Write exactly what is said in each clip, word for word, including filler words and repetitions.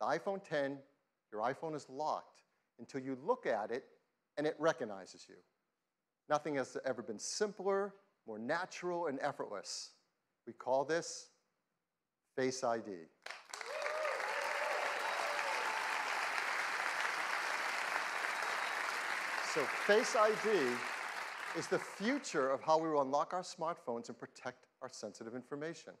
The iPhone ten, your iPhone is locked until you look at it and it recognizes you. Nothing has ever been simpler, more natural, and effortless. We call this Face I D. So Face I D is the future of how we will unlock our smartphones and protect our sensitive information.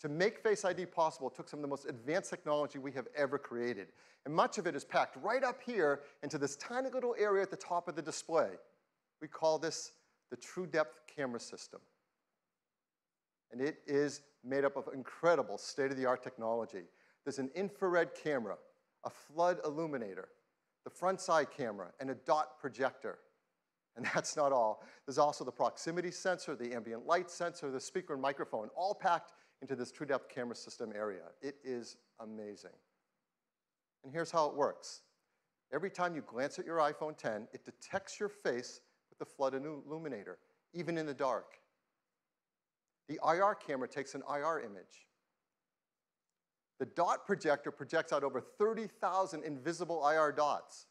To make Face I D possible, it took some of the most advanced technology we have ever created. And much of it is packed right up here into this tiny little area at the top of the display. We call this the TrueDepth camera system. And it is made up of incredible state-of-the-art technology. There's an infrared camera, a flood illuminator, the front side camera, and a dot projector. And that's not all. There's also the proximity sensor, the ambient light sensor, the speaker and microphone, all packed into this TrueDepth camera system area. It is amazing. And here's how it works. Every time you glance at your iPhone ten, it detects your face with the flood illuminator, even in the dark. The I R camera takes an I R image. The dot projector projects out over thirty thousand invisible I R dots.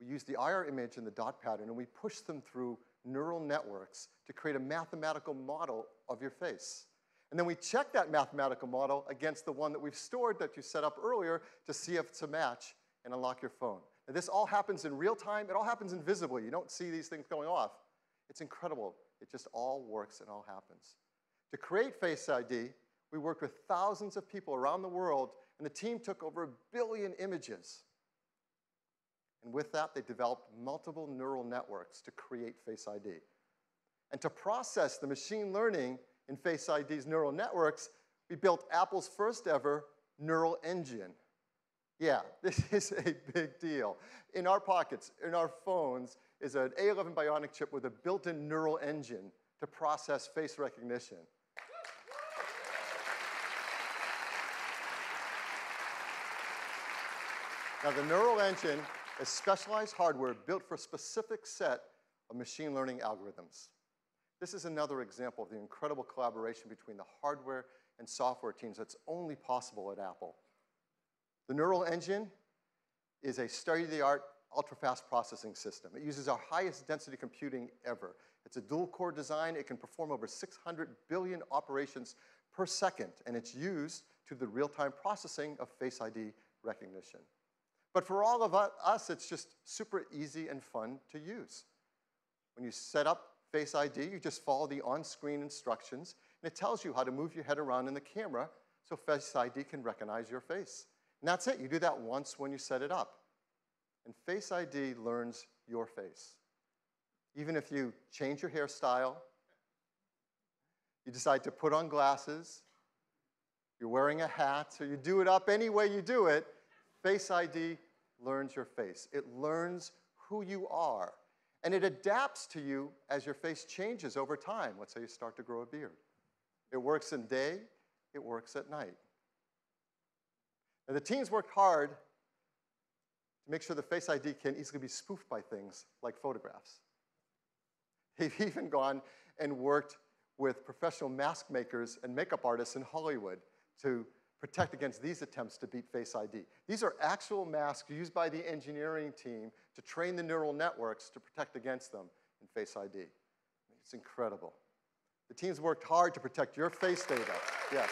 We use the I R image and the dot pattern, and we push them through neural networks to create a mathematical model of your face. And then we check that mathematical model against the one that we've stored that you set up earlier to see if it's a match and unlock your phone. Now, this all happens in real time. It all happens invisibly. You don't see these things going off. It's incredible. It just all works and all happens. To create Face I D, we worked with thousands of people around the world, and the team took over a billion images. And with that, they developed multiple neural networks to create Face I D. And to process the machine learning in Face I D's neural networks, we built Apple's first ever neural engine. Yeah, this is a big deal. In our pockets, in our phones, is an A eleven Bionic chip with a built-in neural engine to process face recognition. Now, the neural engine is specialized hardware built for a specific set of machine learning algorithms. This is another example of the incredible collaboration between the hardware and software teams that's only possible at Apple. The neural engine is a state-of-the-art, ultra-fast processing system. It uses our highest density computing ever. It's a dual-core design. It can perform over six hundred billion operations per second, and it's used to the real-time processing of Face I D recognition. But for all of us, it's just super easy and fun to use. When you set up Face I D, you just follow the on-screen instructions, and it tells you how to move your head around in the camera so Face I D can recognize your face. And that's it. You do that once when you set it up. And Face I D learns your face. Even if you change your hairstyle, you decide to put on glasses, you're wearing a hat, so you do it up any way you do it, Face I D learns your face. It learns who you are. And it adapts to you as your face changes over time. Let's say you start to grow a beard. It works in day, it works at night. Now, the teams worked hard to make sure the Face I D can easily be spoofed by things like photographs. They've even gone and worked with professional mask makers and makeup artists in Hollywood to protect against these attempts to beat Face I D. These are actual masks used by the engineering team to train the neural networks to protect against them in Face I D. It's incredible. The teams worked hard to protect your face data. Yes.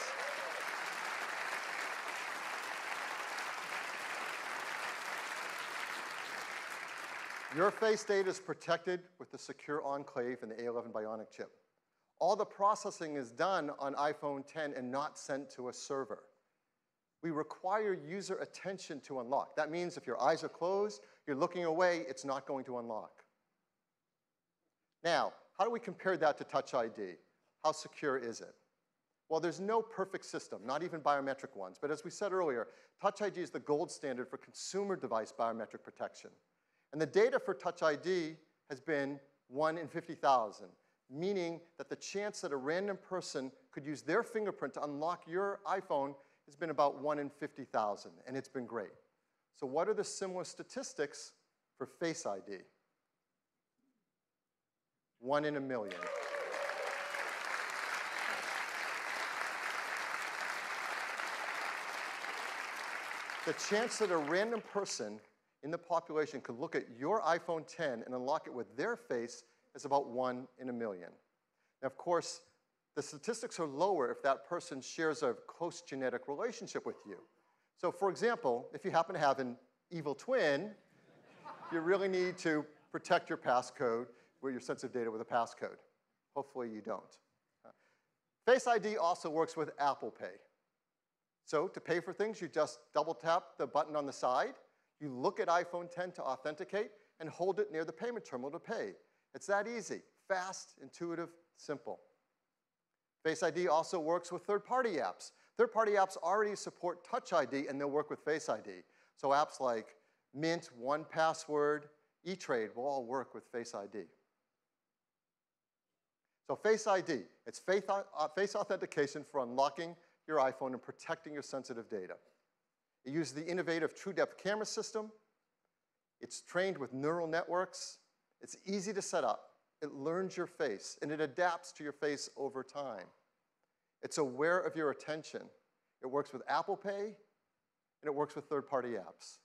Your face data is protected with the secure enclave and the A eleven Bionic chip. All the processing is done on iPhone ten and not sent to a server. We require user attention to unlock. That means if your eyes are closed, you're looking away, it's not going to unlock. Now, how do we compare that to Touch I D? How secure is it? Well, there's no perfect system, not even biometric ones. But as we said earlier, Touch I D is the gold standard for consumer device biometric protection. And the data for Touch I D has been one in fifty thousand, meaning that the chance that a random person could use their fingerprint to unlock your iPhone has been about one in fifty thousand, and it's been great. So what are the similar statistics for Face I D? One in a million. The chance that a random person in the population could look at your iPhone ten and unlock it with their face is about one in a million. Now, of course, the statistics are lower if that person shares a close genetic relationship with you. So, for example, if you happen to have an evil twin, you really need to protect your passcode, or your sensitive data with a passcode. Hopefully you don't. Face I D also works with Apple Pay. So to pay for things, you just double tap the button on the side, you look at iPhone ten to authenticate, and hold it near the payment terminal to pay. It's that easy, fast, intuitive, simple. Face I D also works with third-party apps. Third-party apps already support Touch I D, and they'll work with Face I D. So apps like Mint, one Password, eTrade will all work with Face I D. So Face I D, it's face authentication for unlocking your iPhone and protecting your sensitive data. It uses the innovative TrueDepth camera system. It's trained with neural networks. It's easy to set up. It learns your face, and it adapts to your face over time. It's aware of your attention. It works with Apple Pay, and it works with third-party apps.